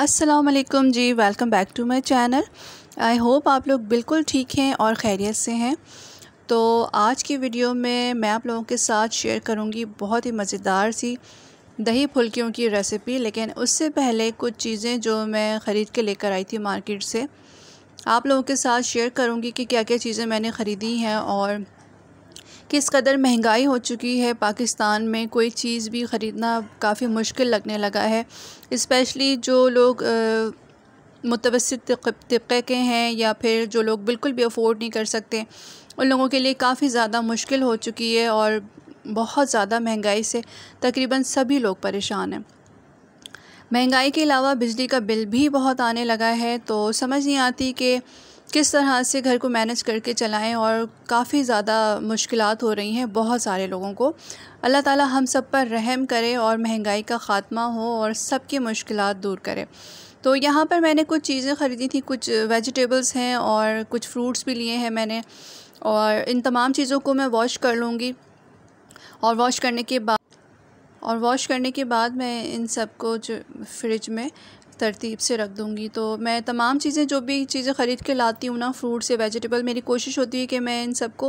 अस्सलाम वालेकुम जी, welcome back to my channel. I hope आप लोग बिल्कुल ठीक हैं और खैरियत से हैं। तो आज की वीडियो में मैं आप लोगों के साथ शेयर करूंगी बहुत ही मज़ेदार सी दही फुल्कियों की रेसिपी। लेकिन उससे पहले कुछ चीज़ें जो मैं ख़रीद के लेकर आई थी मार्केट से, आप लोगों के साथ शेयर करूंगी कि क्या क्या चीज़ें मैंने ख़रीदी हैं और किस कदर महंगाई हो चुकी है। पाकिस्तान में कोई चीज़ भी ख़रीदना काफ़ी मुश्किल लगने लगा है, स्पेशली जो लोग मुतवसत तबके के हैं या फिर जो लोग बिल्कुल भी अफोर्ड नहीं कर सकते, उन लोगों के लिए काफ़ी ज़्यादा मुश्किल हो चुकी है और बहुत ज़्यादा महंगाई से तकरीबन सभी लोग परेशान हैं। महंगाई के अलावा बिजली का बिल भी बहुत आने लगा है, तो समझ नहीं आती कि किस तरह से घर को मैनेज करके चलाएं और काफ़ी ज़्यादा मुश्किलात हो रही हैं बहुत सारे लोगों को। अल्लाह ताला हम सब पर रहम करे और महंगाई का ख़ात्मा हो और सब की मुश्किलात दूर करे। तो यहाँ पर मैंने कुछ चीज़ें ख़रीदी थी, कुछ वेजिटेबल्स हैं और कुछ फ्रूट्स भी लिए हैं मैंने, और इन तमाम चीज़ों को मैं वॉश कर लूँगी और वॉश करने के बाद मैं इन सब को फ्रिज में तरतीब से रख दूँगी। तो मैं तमाम चीज़ें जो भी चीज़ें ख़रीद के लाती हूँ ना, फ्रूट्स या वेजिटेबल, मेरी कोशिश होती है कि मैं इन सबको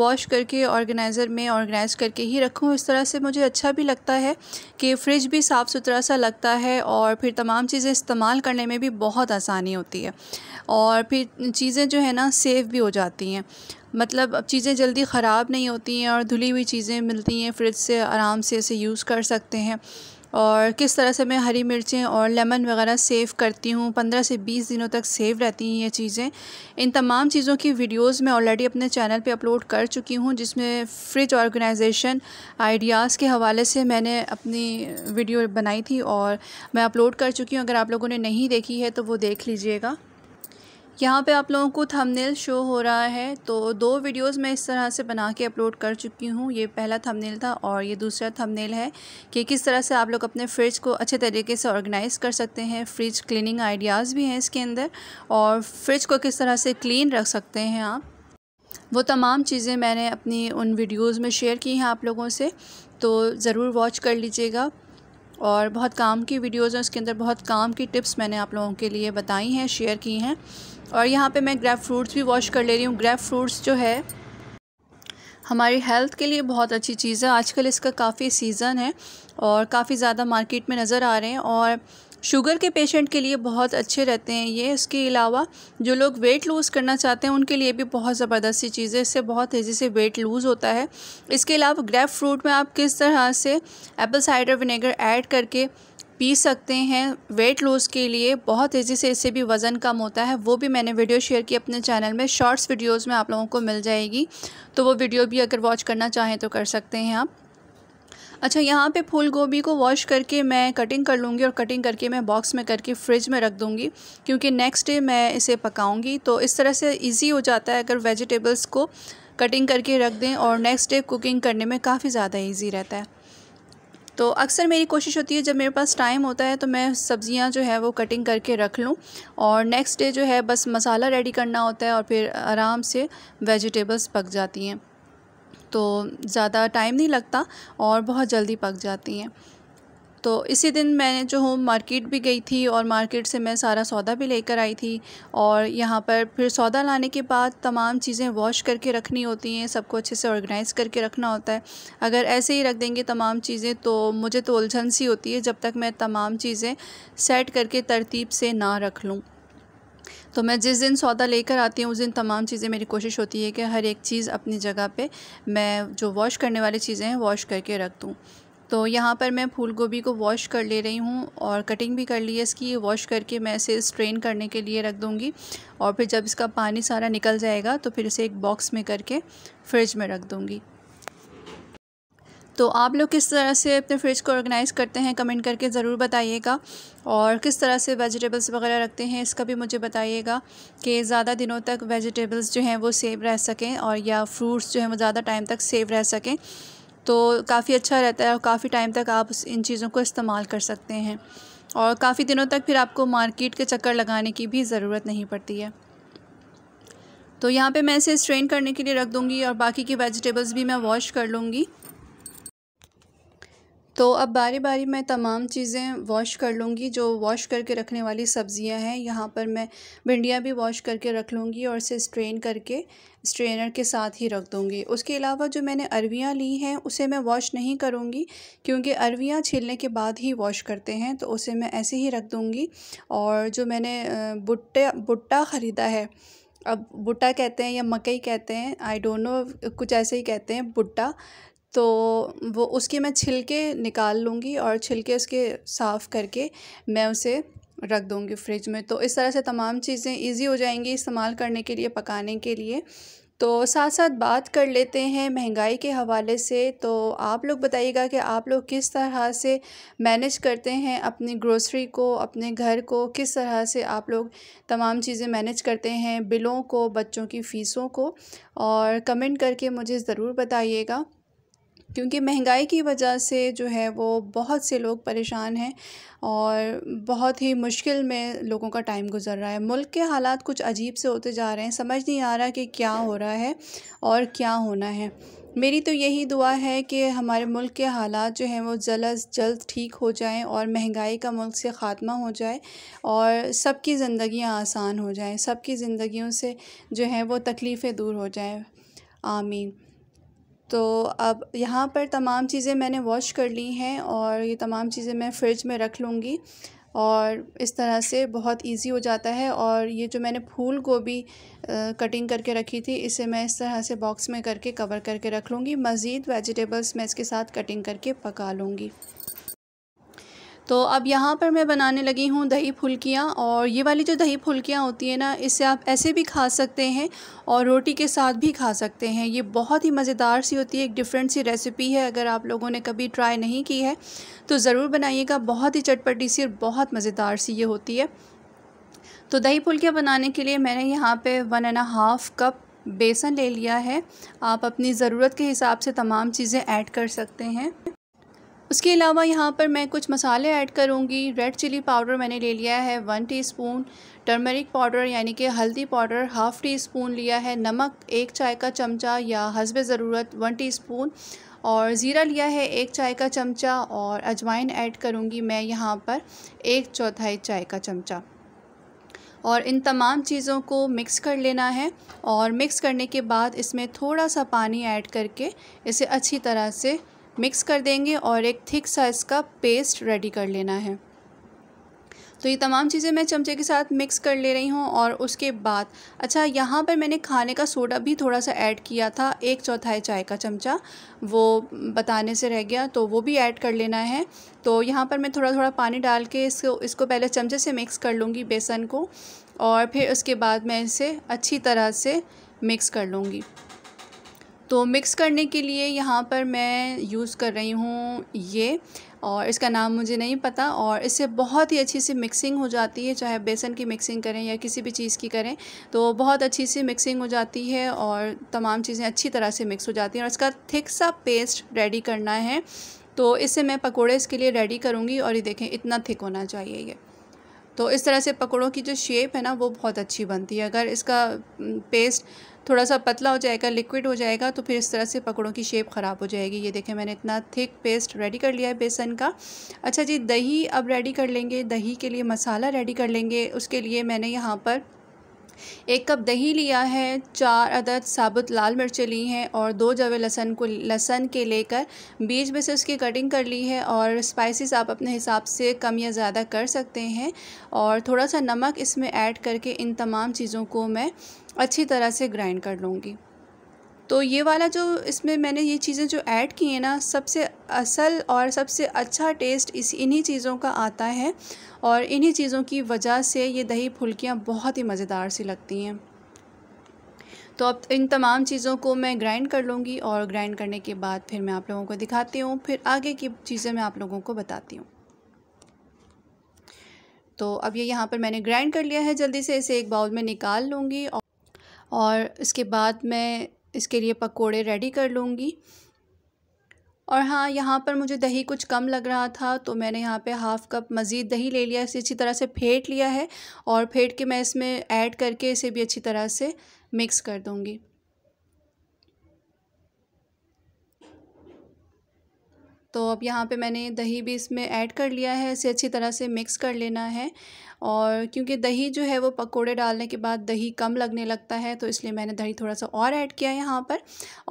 वॉश करके ऑर्गेनाइज़र में ऑर्गेनाइज़ करके ही रखूँ। इस तरह से मुझे अच्छा भी लगता है कि फ्रिज भी साफ़ सुथरा सा लगता है और फिर तमाम चीज़ें इस्तेमाल करने में भी बहुत आसानी होती है और फिर चीज़ें जो है ना सेफ़ भी हो जाती हैं, मतलब अब चीज़ें जल्दी ख़राब नहीं होती हैं और धुली हुई चीज़ें मिलती हैं फ्रिज से, आराम से इसे यूज़ कर सकते हैं। और किस तरह से मैं हरी मिर्चें और लेमन वगैरह सेव करती हूँ, 15 से 20 दिनों तक सेव रहती हैं ये चीज़ें। इन तमाम चीज़ों की वीडियोस मैं ऑलरेडी अपने चैनल पे अपलोड कर चुकी हूँ, जिसमें फ्रिज ऑर्गेनाइजेशन आइडियाज़ के हवाले से मैंने अपनी वीडियो बनाई थी और मैं अपलोड कर चुकी हूँ। अगर आप लोगों ने नहीं देखी है तो वो देख लीजिएगा। यहाँ पे आप लोगों को थंबनेल शो हो रहा है, तो 2 वीडियोस मैं इस तरह से बना के अपलोड कर चुकी हूँ। ये पहला थंबनेल था और ये दूसरा थंबनेल है कि किस तरह से आप लोग अपने फ्रिज को अच्छे तरीके से ऑर्गेनाइज़ कर सकते हैं। फ्रिज क्लीनिंग आइडियाज़ भी हैं इसके अंदर और फ्रिज को किस तरह से क्लीन रख सकते हैं आप, वो तमाम चीज़ें मैंने अपनी उन वीडियोज़ में शेयर की हैं आप लोगों से, तो ज़रूर वॉच कर लीजिएगा। और बहुत काम की वीडियोज़ हैं, उसके अंदर बहुत काम की टिप्स मैंने आप लोगों के लिए बताई हैं, शेयर की हैं। और यहाँ पे मैं ग्रेप फ्रूट्स भी वॉश कर ले रही हूँ। ग्रेप फ्रूट्स जो है हमारी हेल्थ के लिए बहुत अच्छी चीज़ है, आजकल इसका काफ़ी सीज़न है और काफ़ी ज़्यादा मार्केट में नज़र आ रहे हैं और शुगर के पेशेंट के लिए बहुत अच्छे रहते हैं ये। इसके अलावा जो लोग वेट लूज़ करना चाहते हैं उनके लिए भी बहुत ज़बरदस्त सी चीज़ है, इससे बहुत तेज़ी से वेट लूज़ होता है। इसके अलावा ग्रेप फ्रूट में आप किस तरह से एप्पल साइडर विनेगर ऐड करके पी सकते हैं वेट लूज़ के लिए, बहुत तेज़ी से इससे भी वज़न कम होता है। वो भी मैंने वीडियो शेयर की अपने चैनल में, शॉर्ट्स वीडियोज़ में आप लोगों को मिल जाएगी, तो वो वीडियो भी अगर वॉच करना चाहें तो कर सकते हैं आप। अच्छा, यहाँ पे फूल गोभी को वॉश करके मैं कटिंग कर लूँगी और कटिंग करके मैं बॉक्स में करके फ्रिज में रख दूँगी, क्योंकि नेक्स्ट डे मैं इसे पकाऊँगी। तो इस तरह से ईजी हो जाता है, अगर वेजिटेबल्स को कटिंग करके रख दें और नेक्स्ट डे कुकिंग करने में काफ़ी ज़्यादा ईजी रहता है। तो अक्सर मेरी कोशिश होती है जब मेरे पास टाइम होता है तो मैं सब्ज़ियाँ जो है वो कटिंग करके रख लूँ और नेक्स्ट डे जो है बस मसाला रेडी करना होता है और फिर आराम से वेजिटेबल्स पक जाती हैं, तो ज़्यादा टाइम नहीं लगता और बहुत जल्दी पक जाती हैं। तो इसी दिन मैंने जो होम मार्केट भी गई थी और मार्केट से मैं सारा सौदा भी लेकर आई थी। और यहाँ पर फिर सौदा लाने के बाद तमाम चीज़ें वॉश करके रखनी होती हैं, सबको अच्छे से ऑर्गेनाइज़ करके रखना होता है। अगर ऐसे ही रख देंगे तमाम चीज़ें तो मुझे तो उलझन सी होती है जब तक मैं तमाम चीज़ें सेट करके तरतीब से ना रख लूँ। तो मैं जिस दिन सौदा लेकर आती हूँ उस दिन तमाम चीज़ें मेरी कोशिश होती है कि हर एक चीज़ अपनी जगह पे मैं जो वॉश करने वाली चीज़ें हैं वॉश करके रख दूँ। तो यहाँ पर मैं फूल गोभी को वॉश कर ले रही हूँ और कटिंग भी कर ली है इसकी। वॉश करके मैं इसे स्ट्रेन करने के लिए रख दूँगी और फिर जब इसका पानी सारा निकल जाएगा तो फिर इसे एक बॉक्स में करके फ्रिज में रख दूँगी। तो आप लोग किस तरह से अपने फ्रिज को ऑर्गेनाइज़ करते हैं कमेंट करके ज़रूर बताइएगा, और किस तरह से वेजिटेबल्स वगैरह रखते हैं इसका भी मुझे बताइएगा कि ज़्यादा दिनों तक वेजिटेबल्स जो हैं वो सेव रह सकें और या फ्रूट्स जो हैं वो ज़्यादा टाइम तक सेव रह सकें, तो काफ़ी अच्छा रहता है और काफ़ी टाइम तक आप इन चीज़ों को इस्तेमाल कर सकते हैं और काफ़ी दिनों तक फिर आपको मार्केट के चक्कर लगाने की भी ज़रूरत नहीं पड़ती है। तो यहाँ पर मैं इसे स्ट्रेन करने के लिए रख दूँगी और बाकी की वेजिटेबल्स भी मैं वॉश कर लूँगी। तो अब बारी बारी मैं तमाम चीज़ें वॉश कर लूँगी। जो वॉश करके रखने वाली सब्ज़ियाँ हैं, यहाँ पर मैं भिंडियाँ भी वॉश करके रख लूँगी और इसे स्ट्रेन करके स्ट्रेनर के साथ ही रख दूँगी। उसके अलावा जो मैंने अरवियाँ ली हैं उसे मैं वॉश नहीं करूँगी, क्योंकि अरवियाँ छीलने के बाद ही वॉश करते हैं, तो उसे मैं ऐसे ही रख दूँगी। और जो मैंने भुट्टा ख़रीदा है, अब भुट्टा कहते हैं या मकई कहते हैं, आई डोंट नो, कुछ ऐसे ही कहते हैं भुट्टा, तो वो उसके मैं छिलके निकाल लूँगी और छिलके उसके साफ़ करके मैं उसे रख दूँगी फ्रिज में। तो इस तरह से तमाम चीज़ें इजी हो जाएंगी इस्तेमाल करने के लिए, पकाने के लिए। तो साथ साथ बात कर लेते हैं महंगाई के हवाले से। तो आप लोग बताइएगा कि आप लोग किस तरह से मैनेज करते हैं अपनी ग्रोसरी को, अपने घर को, किस तरह से आप लोग तमाम चीज़ें मैनेज करते हैं, बिलों को, बच्चों की फ़ीसों को। और कमेंट करके मुझे ज़रूर बताइएगा, क्योंकि महंगाई की वजह से जो है वो बहुत से लोग परेशान हैं और बहुत ही मुश्किल में लोगों का टाइम गुजर रहा है। मुल्क के हालात कुछ अजीब से होते जा रहे हैं, समझ नहीं आ रहा कि क्या हो रहा है और क्या होना है। मेरी तो यही दुआ है कि हमारे मुल्क के हालात जो हैं वो जल्द से जल्द ठीक हो जाएं और महंगाई का मुल्क से ख़ात्मा हो जाए और सबकी ज़िंदगियाँ आसान हो जाएँ, सबकी ज़िंदगियों से जो है वो तकलीफ़ें दूर हो जाएँ। आमीन। तो अब यहाँ पर तमाम चीज़ें मैंने वॉश कर ली हैं और ये तमाम चीज़ें मैं फ्रिज में रख लूँगी और इस तरह से बहुत इजी हो जाता है। और ये जो मैंने फूल गोभी कटिंग करके रखी थी, इसे मैं इस तरह से बॉक्स में करके कवर करके रख लूँगी। मज़ीद वेजिटेबल्स मैं इसके साथ कटिंग करके पका लूँगी। तो अब यहाँ पर मैं बनाने लगी हूँ दही फुल्कियाँ। और ये वाली जो दही फुल्कियाँ होती हैं ना, इसे आप ऐसे भी खा सकते हैं और रोटी के साथ भी खा सकते हैं। ये बहुत ही मज़ेदार सी होती है, एक डिफरेंट सी रेसिपी है। अगर आप लोगों ने कभी ट्राई नहीं की है तो ज़रूर बनाइएगा, बहुत ही चटपटी सी और बहुत मज़ेदार सी ये होती है। तो दही फुल्कियाँ बनाने के लिए मैंने यहाँ पर 1.5 कप बेसन ले लिया है। आप अपनी ज़रूरत के हिसाब से तमाम चीज़ें ऐड कर सकते हैं। उसके अलावा यहाँ पर मैं कुछ मसाले ऐड करूँगी। रेड चिली पाउडर मैंने ले लिया है 1 टीस्पून, टर्मरिक पाउडर यानी कि हल्दी पाउडर 1/2 टीस्पून लिया है, नमक 1 चाय का चमचा या हस्बे ज़रूरत 1 टीस्पून, और ज़ीरा लिया है 1 चाय का चमचा, और अजवाइन ऐड करूँगी मैं यहाँ पर 1/4 चाय का चमचा। और इन तमाम चीज़ों को मिक्स कर लेना है और मिक्स करने के बाद इसमें थोड़ा सा पानी ऐड करके इसे अच्छी तरह से मिक्स कर देंगे और एक थिक सा इसका पेस्ट रेडी कर लेना है। तो ये तमाम चीज़ें मैं चमचे के साथ मिक्स कर ले रही हूँ। और उसके बाद अच्छा, यहाँ पर मैंने खाने का सोडा भी थोड़ा सा ऐड किया था, 1/4 चाय का चमचा, वो बताने से रह गया, तो वो भी ऐड कर लेना है। तो यहाँ पर मैं थोड़ा थोड़ा पानी डाल के इसको पहले चमचे से मिक्स कर लूँगी बेसन को, और फिर उसके बाद मैं इसे अच्छी तरह से मिक्स कर लूँगी। तो मिक्स करने के लिए यहाँ पर मैं यूज़ कर रही हूँ ये, और इसका नाम मुझे नहीं पता, और इससे बहुत ही अच्छी सी मिक्सिंग हो जाती है। चाहे बेसन की मिक्सिंग करें या किसी भी चीज़ की करें, तो बहुत अच्छी सी मिक्सिंग हो जाती है और तमाम चीज़ें अच्छी तरह से मिक्स हो जाती हैं। और इसका थिक सा पेस्ट रेडी करना है, तो इसे मैं पकौड़े इसके लिए रेडी करूँगी। और ये देखें, इतना थिक होना चाहिए ये। तो इस तरह से पकौड़ों की जो शेप है ना, वो बहुत अच्छी बनती है। अगर इसका पेस्ट थोड़ा सा पतला हो जाएगा, लिक्विड हो जाएगा, तो फिर इस तरह से पकौड़ों की शेप ख़राब हो जाएगी। ये देखें, मैंने इतना थिक पेस्ट रेडी कर लिया है बेसन का। अच्छा जी, दही अब रेडी कर लेंगे। दही के लिए मसाला रेडी कर लेंगे। उसके लिए मैंने यहाँ पर 1 कप दही लिया है, 4 अदद साबुत लाल मिर्चें ली हैं, और 2 जवे लहसन के लेकर बीच में से उसकी कटिंग कर ली है। और स्पाइसेस आप अपने हिसाब से कम या ज़्यादा कर सकते हैं, और थोड़ा सा नमक इसमें ऐड करके इन तमाम चीज़ों को मैं अच्छी तरह से ग्राइंड कर लूँगी। तो ये वाला जो इसमें मैंने ये चीज़ें जो ऐड की हैं ना, सबसे असल और सबसे अच्छा टेस्ट इन्हीं चीज़ों का आता है, और इन्हीं चीज़ों की वजह से ये दही फुल्कियाँ बहुत ही मज़ेदार सी लगती हैं। तो अब इन तमाम चीज़ों को मैं ग्राइंड कर लूँगी, और ग्राइंड करने के बाद फिर मैं आप लोगों को दिखाती हूँ, फिर आगे की चीज़ें मैं आप लोगों को बताती हूँ। तो अब ये यहाँ पर मैंने ग्राइंड कर लिया है, जल्दी से इसे एक बाउल में निकाल लूँगी। और इसके बाद मैं इसके लिए पकोड़े रेडी कर लूँगी। और हाँ, यहाँ पर मुझे दही कुछ कम लग रहा था, तो मैंने यहाँ पे 1/2 कप मज़ीद दही ले लिया। इसे अच्छी तरह से फेंट लिया है, और फेंट के मैं इसमें ऐड करके इसे भी अच्छी तरह से मिक्स कर दूँगी। तो अब यहाँ पे मैंने दही भी इसमें ऐड कर लिया है। इसे अच्छी तरह से मिक्स कर लेना है और क्योंकि दही जो है वो पकोड़े डालने के बाद दही कम लगने लगता है तो इसलिए मैंने दही थोड़ा सा और ऐड किया यहाँ पर।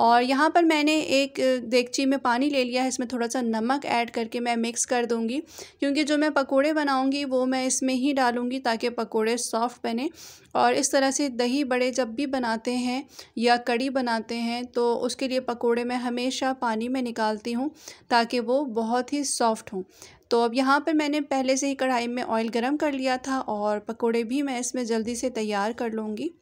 और यहाँ पर मैंने एक देगची में पानी ले लिया है, इसमें थोड़ा सा नमक ऐड करके मैं मिक्स कर दूँगी क्योंकि जो मैं पकोड़े बनाऊँगी वो मैं इसमें ही डालूँगी ताकि पकोड़े सॉफ्ट बने। और इस तरह से दही बड़े जब भी बनाते हैं या कड़ी बनाते हैं तो उसके लिए पकोड़े मैं हमेशा पानी में निकालती हूँ ताकि वो बहुत ही सॉफ़्ट हों। तो अब यहाँ पर मैंने पहले से ही कढ़ाई में ऑयल गरम कर लिया था और पकोड़े भी मैं इसमें जल्दी से तैयार कर लूँगी।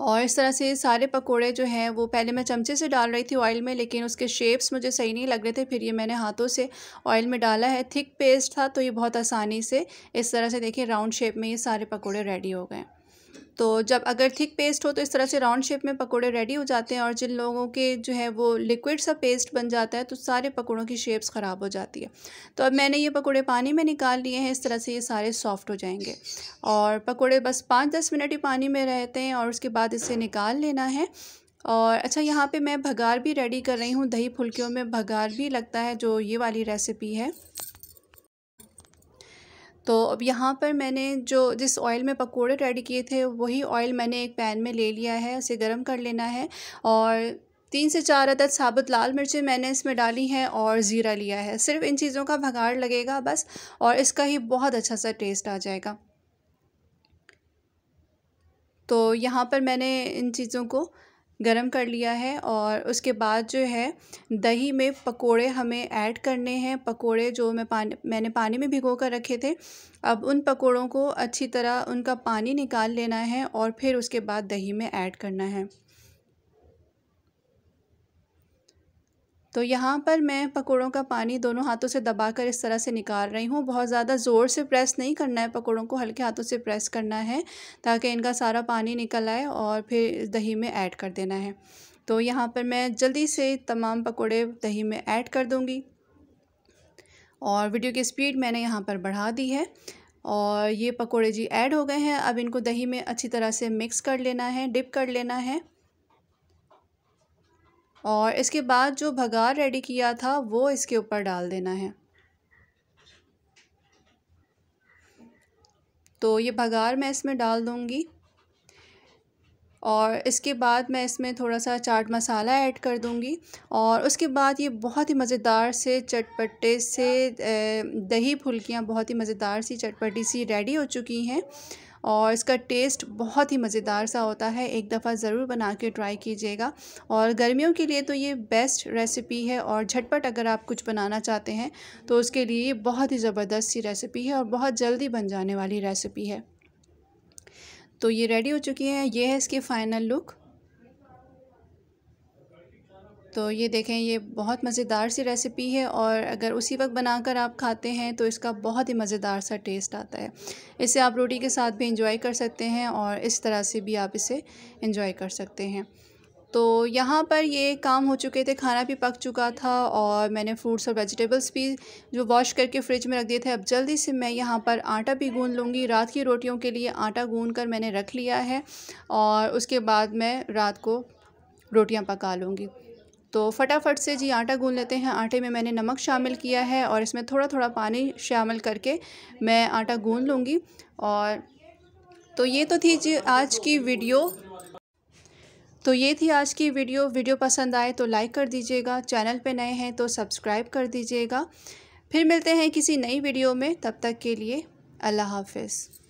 और इस तरह से सारे पकोड़े जो हैं वो पहले मैं चमचे से डाल रही थी ऑयल में, लेकिन उसके शेप्स मुझे सही नहीं लग रहे थे, फिर ये मैंने हाथों से ऑयल में डाला है। थिक पेस्ट था तो ये बहुत आसानी से इस तरह से देखिए राउंड शेप में ये सारे पकोड़े रेडी हो गए। तो जब अगर थिक पेस्ट हो तो इस तरह से राउंड शेप में पकोड़े रेडी हो जाते हैं और जिन लोगों के जो है वो लिक्विड सा पेस्ट बन जाता है तो सारे पकोड़ों की शेप्स ख़राब हो जाती है। तो अब मैंने ये पकोड़े पानी में निकाल लिए हैं, इस तरह से ये सारे सॉफ़्ट हो जाएंगे। और पकोड़े बस 5-10 मिनट ही पानी में रहते हैं और उसके बाद इसे निकाल लेना है। और अच्छा, यहाँ पर मैं भगार भी रेडी कर रही हूँ, दही फुल्कियों में भगार भी लगता है जो ये वाली रेसिपी है। तो अब यहाँ पर मैंने जिस ऑयल में पकोड़े रेडी किए थे वही ऑयल मैंने एक पैन में ले लिया है, उसे गर्म कर लेना है। और 3 से 4 अदद साबुत लाल मिर्चें मैंने इसमें डाली हैं और ज़ीरा लिया है। सिर्फ इन चीज़ों का भगाड़ लगेगा बस और इसका ही बहुत अच्छा सा टेस्ट आ जाएगा। तो यहाँ पर मैंने इन चीज़ों को गरम कर लिया है और उसके बाद जो है दही में पकोड़े हमें ऐड करने हैं। पकोड़े जो मैंने पानी में भिगो कर रखे थे, अब उन पकोड़ों को अच्छी तरह उनका पानी निकाल लेना है और फिर उसके बाद दही में ऐड करना है। तो यहाँ पर मैं पकोड़ों का पानी दोनों हाथों से दबाकर इस तरह से निकाल रही हूँ। बहुत ज़्यादा ज़ोर से प्रेस नहीं करना है, पकोड़ों को हल्के हाथों से प्रेस करना है ताकि इनका सारा पानी निकल आए और फिर दही में ऐड कर देना है। तो यहाँ पर मैं जल्दी से तमाम पकोड़े दही में ऐड कर दूँगी और वीडियो की स्पीड मैंने यहाँ पर बढ़ा दी है। और ये पकोड़े जी ऐड हो गए हैं, अब इनको दही में अच्छी तरह से मिक्स कर लेना है, डिप कर लेना है। और इसके बाद जो भगार रेडी किया था वो इसके ऊपर डाल देना है। तो ये भगार मैं इसमें डाल दूँगी और इसके बाद मैं इसमें थोड़ा सा चाट मसाला ऐड कर दूँगी और उसके बाद ये बहुत ही मज़ेदार से चटपटे से दही फुल्कियाँ बहुत ही मज़ेदार सी चटपटी सी रेडी हो चुकी हैं और इसका टेस्ट बहुत ही मज़ेदार सा होता है। एक दफ़ा ज़रूर बना के ट्राई कीजिएगा और गर्मियों के लिए तो ये बेस्ट रेसिपी है। और झटपट अगर आप कुछ बनाना चाहते हैं तो उसके लिए ये बहुत ही ज़बरदस्त सी रेसिपी है और बहुत जल्दी बन जाने वाली रेसिपी है। तो ये रेडी हो चुकी है, ये है इसकी फ़ाइनल लुक। तो ये देखें, ये बहुत मज़ेदार सी रेसिपी है और अगर उसी वक्त बनाकर आप खाते हैं तो इसका बहुत ही मज़ेदार सा टेस्ट आता है। इसे आप रोटी के साथ भी इंजॉय कर सकते हैं और इस तरह से भी आप इसे इंजॉय कर सकते हैं। तो यहाँ पर ये काम हो चुके थे, खाना भी पक चुका था और मैंने फ्रूट्स और वेजिटेबल्स भी जो वॉश करके फ़्रिज में रख दिए थे। अब जल्दी से मैं यहाँ पर आटा भी गूँध लूँगी। रात की रोटियों के लिए आटा गूँध कर मैंने रख लिया है और उसके बाद मैं रात को रोटियाँ पका लूँगी। तो फटाफट से जी आटा गूँध लेते हैं। आटे में मैंने नमक शामिल किया है और इसमें थोड़ा थोड़ा पानी शामिल करके मैं आटा गूँध लूँगी। और तो ये तो थी जी आज की वीडियो। वीडियो पसंद आए तो लाइक कर दीजिएगा, चैनल पे नए हैं तो सब्सक्राइब कर दीजिएगा। फिर मिलते हैं किसी नई वीडियो में, तब तक के लिए अल्लाह हाफ़िज़।